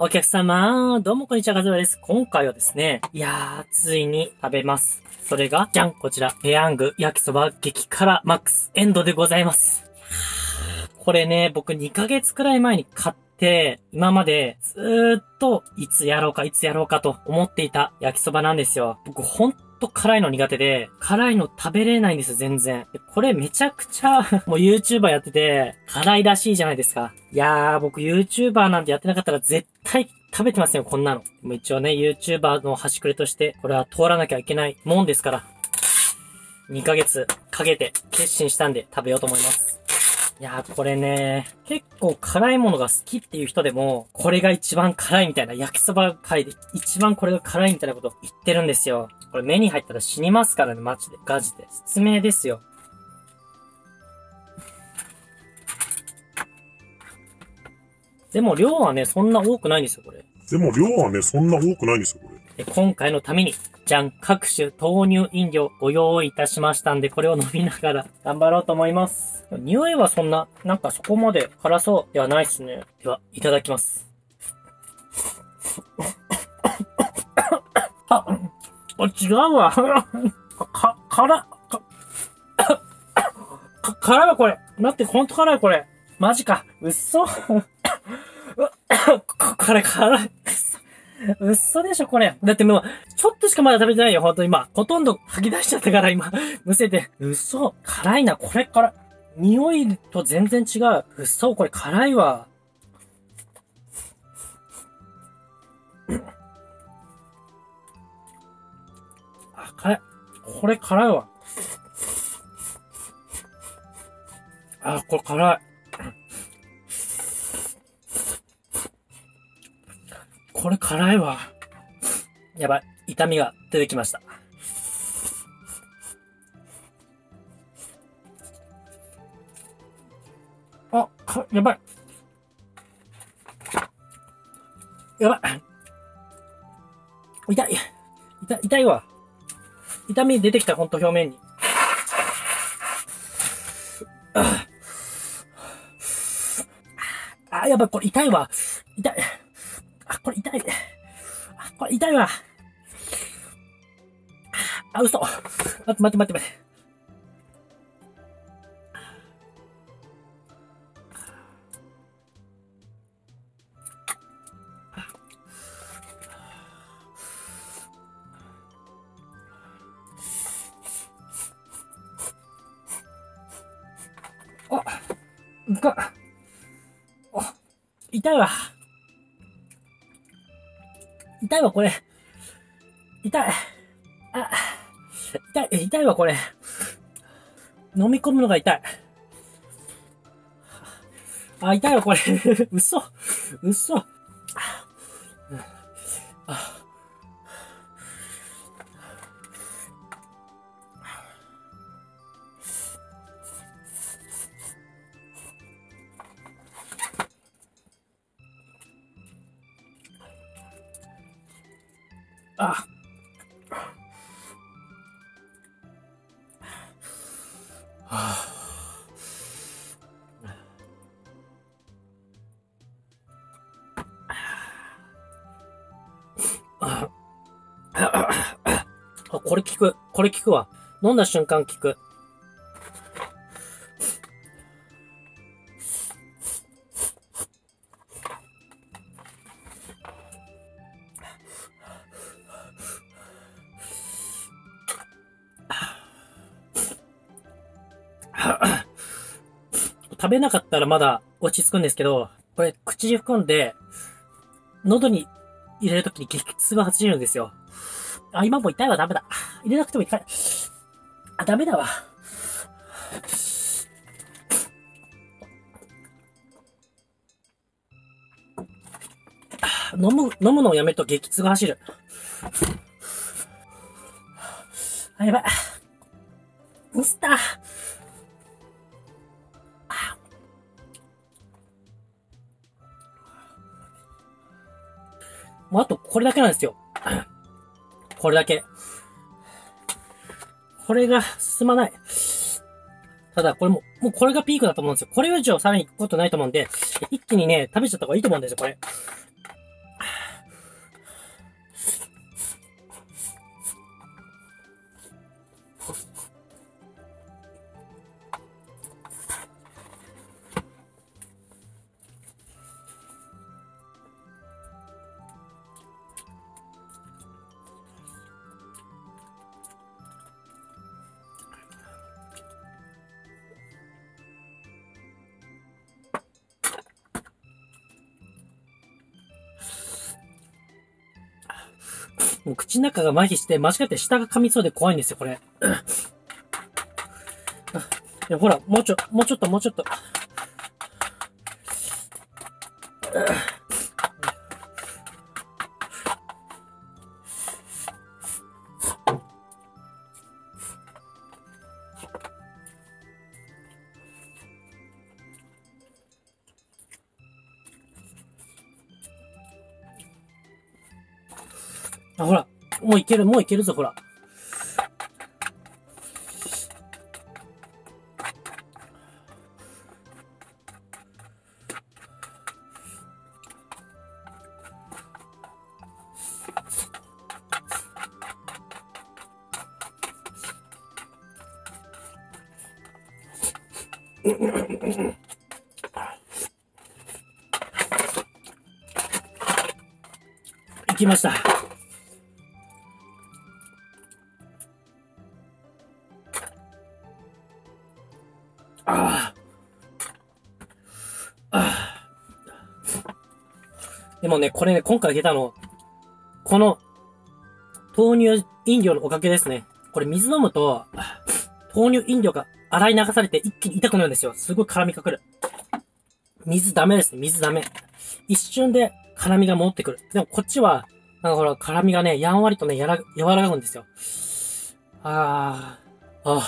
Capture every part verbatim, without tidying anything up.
お客様、どうもこんにちは、かずまです。今回はですね、いやー、ついに食べます。それが、じゃん、こちら、ペヤング焼きそば激辛マックスエンドでございます。これね、僕にかげつくらい前に買って、今までずーっと、いつやろうか、いつやろうかと思っていた焼きそばなんですよ。僕ほんちょっと辛いの苦手で、辛いの食べれないんですよ、全然。これめちゃくちゃ、もう YouTuber やってて、辛いらしいじゃないですか。いやー、僕 YouTuber なんてやってなかったら絶対食べてますよ、こんなの。でも一応ね、YouTuber の端くれとして、これは通らなきゃいけないもんですから、にかげつかけて決心したんで食べようと思います。いやー、これね、結構辛いものが好きっていう人でも、これが一番辛いみたいな、焼きそば界で一番これが辛いみたいなこと言ってるんですよ。これ目に入ったら死にますからね、マジで。ガジで。説明ですよ。でも量はね、そんな多くないんですよ、これ。でも量はね、そんな多くないんですよ、これ。で、今回のために、じゃん、各種豆乳飲料ご用意いたしましたんで、これを飲みながら頑張ろうと思います。匂いはそんな、なんかそこまで辛そうではないですね。では、いただきます。あ、違うわ。か、辛、か、か、辛いわ、これ。待って、ほんと辛い、これ。マジか。うっそ。これ辛い。うっそでしょ、これ。だってもう、ちょっとしかまだ食べてないよ、ほんと今。ほとんど吐き出しちゃったから、今。むせて。うっそ。辛いな、これから。匂いと全然違う。うっそ、これ辛いわ。あ、辛い。これ辛いわ。あ、これ辛い。これ辛いわ。やばい。痛みが出てきました。あ、か、やばい。やばい。痛い。痛、痛いわ。痛み出てきた、ほんと表面に。あ、あ、やばい。これ痛いわ。痛い。あ、これ痛い。あ、これ痛いわ。あ、嘘。待って待って待って待って。あ、むか、あ、痛いわ。痛いわ、これ。痛い。あ、痛い、痛いわ、これ。飲み込むのが痛い。あ、痛いわ、これ。嘘。嘘。あ、あ、あ、あ、あ、これ効く、これ効くわ。飲んだ瞬間効く。食べなかったらまだ落ち着くんですけど、これ口に含んで、喉に入れるときに激痛が走るんですよ。あ、今も痛いわ、ダメだ。入れなくても痛い。あ、ダメだわ。飲む、飲むのをやめると激痛が走る。あ、やばい。ミスった。もうあとこれだけなんですよ。これだけ。これが進まない。ただこれも、もうこれがピークだと思うんですよ。これ以上さらに行くことないと思うんで、一気にね、食べちゃった方がいいと思うんですよ、これ。もう口の中が麻痺して、間違って下が噛みそうで怖いんですよ、これ。いやほら、もうちょ、もうちょっと、もうちょっと。あ、ほら、もういける、もういけるぞ、ほら。いきました。ああ。ああ。でもね、これね、今回あげたの、この、豆乳飲料のおかげですね。これ水飲むと、豆乳飲料が洗い流されて一気に痛くなるんですよ。すごい絡みかくる。水ダメですね。水ダメ。一瞬で絡みが戻ってくる。でもこっちは、なんかほら、絡みがね、やんわりとね、やら、柔らかくんですよ。あー、あ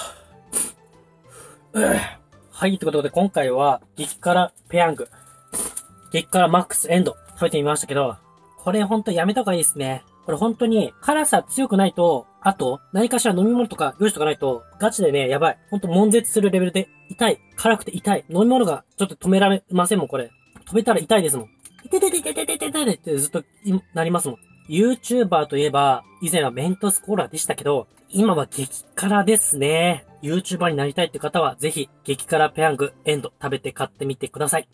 ー。はい、ということで今回は、激辛ペヤング、激辛マックスエンド食べてみましたけど、これほんとやめた方がいいですね。これ本当に辛さ強くないと、あと何かしら飲み物とか用意しとかないとガチでね、やばい。ほんと悶絶するレベルで痛い。辛くて痛い。飲み物がちょっと止められませんもん、これ。止めたら痛いですもん。痛い痛い痛い痛い痛い痛いってずっとなりますもん。YouTuber といえば、以前はメントスコーラでしたけど、今は激辛ですね。YouTuber になりたいって方はぜひ激辛ペヤングエンド食べて買ってみてください。